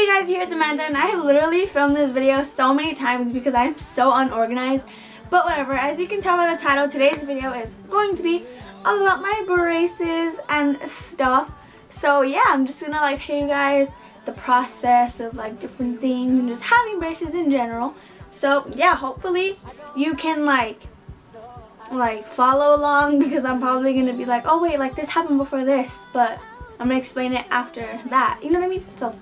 Hey guys, here's Amanda, and I have literally filmed this video so many times because I'm so unorganized. But whatever, as you can tell by the title, today's video is going to be all about my braces and stuff. So yeah, I'm just gonna like tell you guys the process of like different things and just having braces in general. So yeah, hopefully you can like follow along, because I'm probably gonna be like, oh wait, like this happened before this, but I'm gonna explain it after that, you know what I mean? So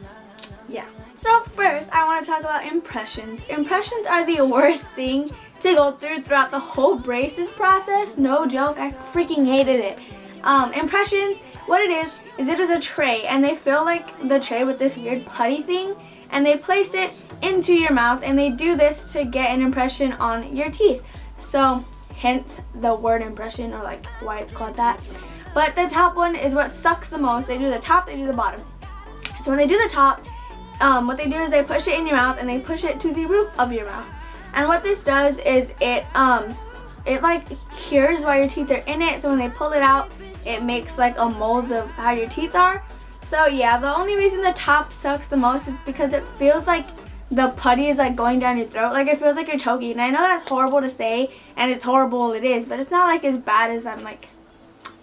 yeah. So first, I want to talk about impressions. Impressions are the worst thing to go through throughout the whole braces process. No joke, I freaking hated it. Impressions, what it is a tray, and they fill like the tray with this weird putty thing, and they place it into your mouth, and they do this to get an impression on your teeth. So hence the word impression, or like why it's called that. But the top one is what sucks the most. They do the top, they do the bottom. So when they do the top, what they do is they push it in your mouth, and they push it to the roof of your mouth. And what this does is it like cures while your teeth are in it, so when they pull it out, it makes like a mold of how your teeth are. So yeah, the only reason the top sucks the most is because it feels like the putty is like going down your throat. Like it feels like you're choking. And I know that's horrible to say, and it's horrible it is, but it's not like as bad as I'm like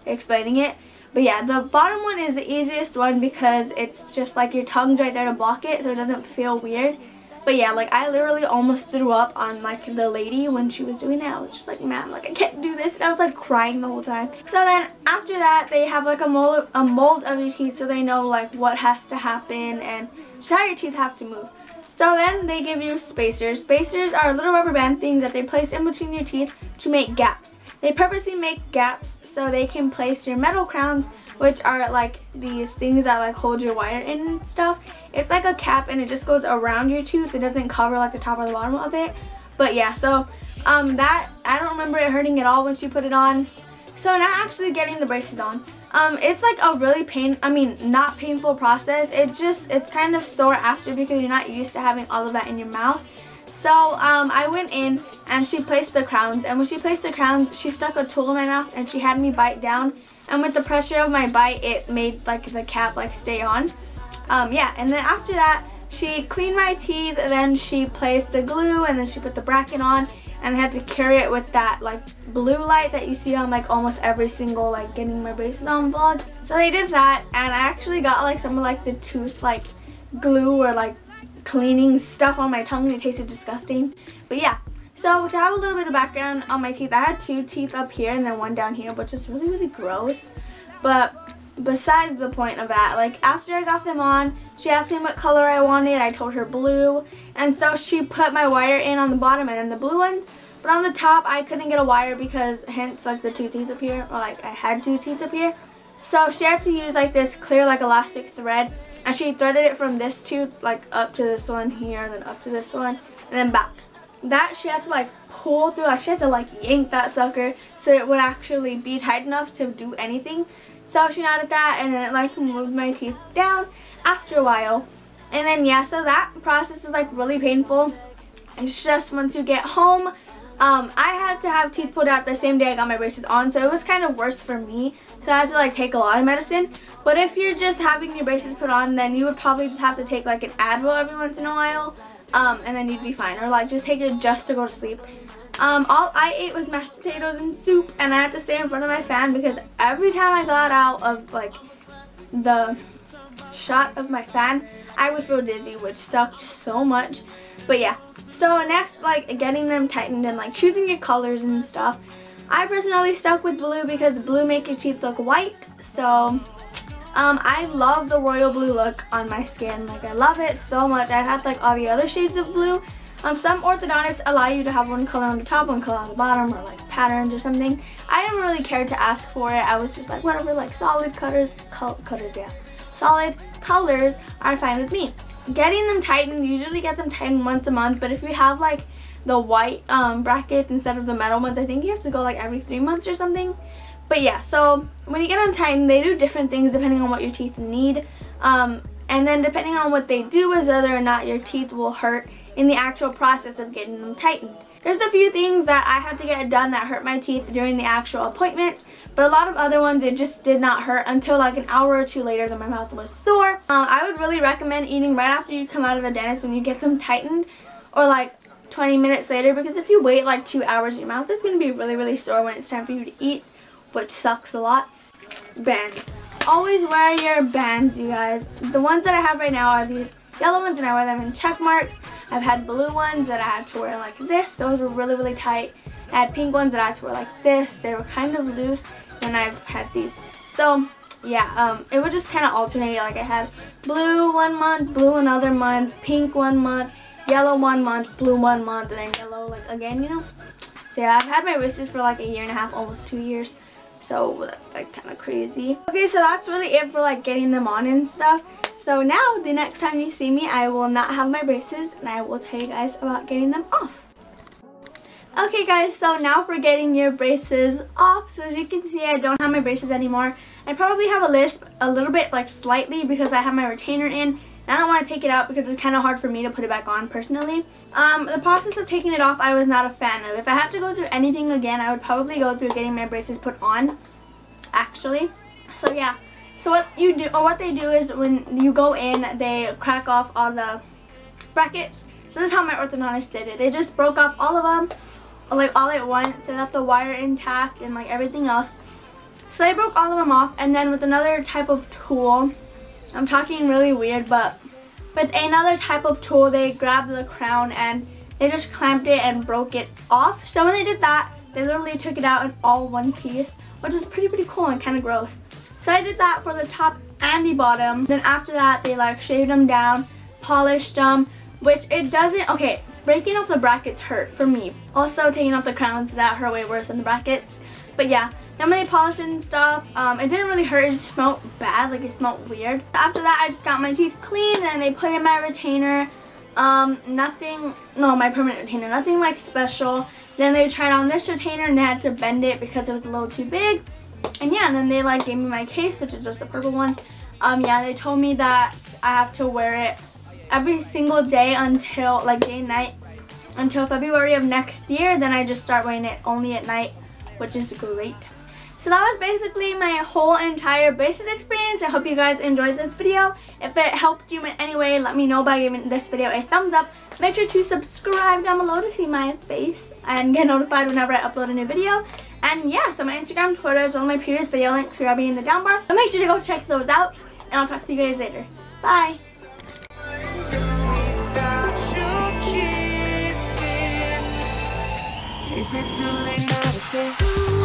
explaining it. But yeah, the bottom one is the easiest one because it's just like your tongue's right there to block it, so it doesn't feel weird. But yeah, like I literally almost threw up on like the lady when she was doing that. I was just like, ma'am, like I can't do this. And I was like crying the whole time. So then after that, they have like a mold of your teeth, so they know like what has to happen and just how your teeth have to move. So then they give you spacers. Spacers are little rubber band things that they place in between your teeth to make gaps. They purposely make gaps so they can place your metal crowns, which are like these things that like hold your wire in and stuff. It's like a cap, and it just goes around your tooth. It doesn't cover like the top or the bottom of it. But yeah, so that, I don't remember it hurting at all when she put it on. So now actually getting the braces on. It's like a really not painful process. It's kind of sore after because you're not used to having all of that in your mouth. So I went in and she placed the crowns, and when she placed the crowns, she stuck a tool in my mouth and she had me bite down, and with the pressure of my bite, it made like the cap like stay on. Yeah, and then after that, she cleaned my teeth, and then she placed the glue, and then she put the bracket on, and I had to carry it with that like blue light that you see on like almost every single like getting my braces on vlog. So they did that, and I actually got like some of like the tooth like glue or like cleaning stuff on my tongue, and it tasted disgusting. But yeah, so to have a little bit of background on my teeth, I had two teeth up here and then one down here, which is really gross. But besides the point of that, like after I got them on, she asked me what color I wanted. I told her blue, and so she put my wire in on the bottom and then the blue ones, but on the top I couldn't get a wire because hence like the two teeth up here, or like I had two teeth up here. So she had to use like this clear like elastic thread, and she threaded it from this tooth like up to this one here, and then up to this one, and then back. That she had to like pull through, like she had to like yank that sucker so it would actually be tight enough to do anything. So she knotted that, and then it like moved my teeth down after a while. And then yeah, so that process is like really painful. It's just once you get home, I had to have teeth pulled out the same day I got my braces on, so it was kind of worse for me. So I had to like take a lot of medicine. But if you're just having your braces put on, then you would probably just have to take like an Advil every once in a while, and then you'd be fine. Or like just take it just to go to sleep. All I ate was mashed potatoes and soup, and I had to stay in front of my fan because every time I got out of like the shot of my fan, I would feel dizzy, which sucked so much. But yeah, so next, like getting them tightened and like choosing your colors and stuff, I personally stuck with blue because blue make your teeth look white. So I love the royal blue look on my skin. Like I love it so much. I've had like all the other shades of blue. Some orthodontists allow you to have one color on the top, one color on the bottom, or like patterns or something. I didn't really care to ask for it. I was just like, whatever, like solid colors are fine with me. Getting them tightened, usually get them tightened once a month, but if you have like the white brackets instead of the metal ones, I think you have to go like every 3 months or something. But yeah, so when you get them tightened, they do different things depending on what your teeth need, and then depending on what they do is whether or not your teeth will hurt in the actual process of getting them tightened. There's a few things that I had to get done that hurt my teeth during the actual appointment, but a lot of other ones it just did not hurt until like an hour or two later that my mouth was sore. I would really recommend eating right after you come out of the dentist when you get them tightened, or like 20 minutes later, because if you wait like 2 hours, your mouth is going to be really sore when it's time for you to eat, which sucks a lot. Bands. Always wear your bands, you guys. The ones that I have right now are these yellow ones, and I wear them in check marks. I've had blue ones that I had to wear like this. Those were really tight. I had pink ones that I had to wear like this. They were kind of loose when I've had these. So yeah, it would just kind of alternate. Like I had blue 1 month, blue another month, pink 1 month, yellow 1 month, blue 1 month, and then yellow like again, you know. So yeah, I've had my braces for like 1.5 years, almost 2 years. So that's like kind of crazy. Okay, so that's really it for like getting them on and stuff. So now the next time you see me, I will not have my braces, and I will tell you guys about getting them off. Okay guys, so now for getting your braces off. So as you can see, I don't have my braces anymore. I probably have a lisp a little bit, like slightly, because I have my retainer in. I don't want to take it out because it's kind of hard for me to put it back on personally. The process of taking it off, I was not a fan of. If I had to go through anything again, I would probably go through getting my braces put on, actually. So yeah, so what you do, or what they do, is when you go in, they crack off all the brackets. So this is how my orthodontist did it. They just broke off all of them, like all at once, and left the wire intact and like everything else. So they broke all of them off, and then with another type of tool, I'm talking really weird, but with another type of tool, they grabbed the crown and they just clamped it and broke it off. So when they did that, they literally took it out in all one piece, which is pretty cool and kind of gross. So I did that for the top and the bottom. Then after that, they like shaved them down, polished them, which it doesn't, okay, breaking off the brackets hurt for me. Also taking off the crowns, that hurt way worse than the brackets. But yeah. Then when they polished it and stuff, it didn't really hurt, it just smelled bad, like it smelled weird. So after that, I just got my teeth cleaned and they put in my retainer, my permanent retainer, nothing like special. Then they tried on this retainer and they had to bend it because it was a little too big. And yeah, and then they like gave me my case, which is just a purple one. Yeah, they told me that I have to wear it every single day until, like day and night, until February of next year. Then I just start wearing it only at night, which is great. So that was basically my whole entire braces experience. I hope you guys enjoyed this video. If it helped you in any way, let me know by giving this video a thumbs up. Make sure to subscribe down below to see my face and get notified whenever I upload a new video. And yeah, so my Instagram, Twitter, as well as my previous video links will be in the down bar. So make sure to go check those out, and I'll talk to you guys later. Bye! Is it too late now to say?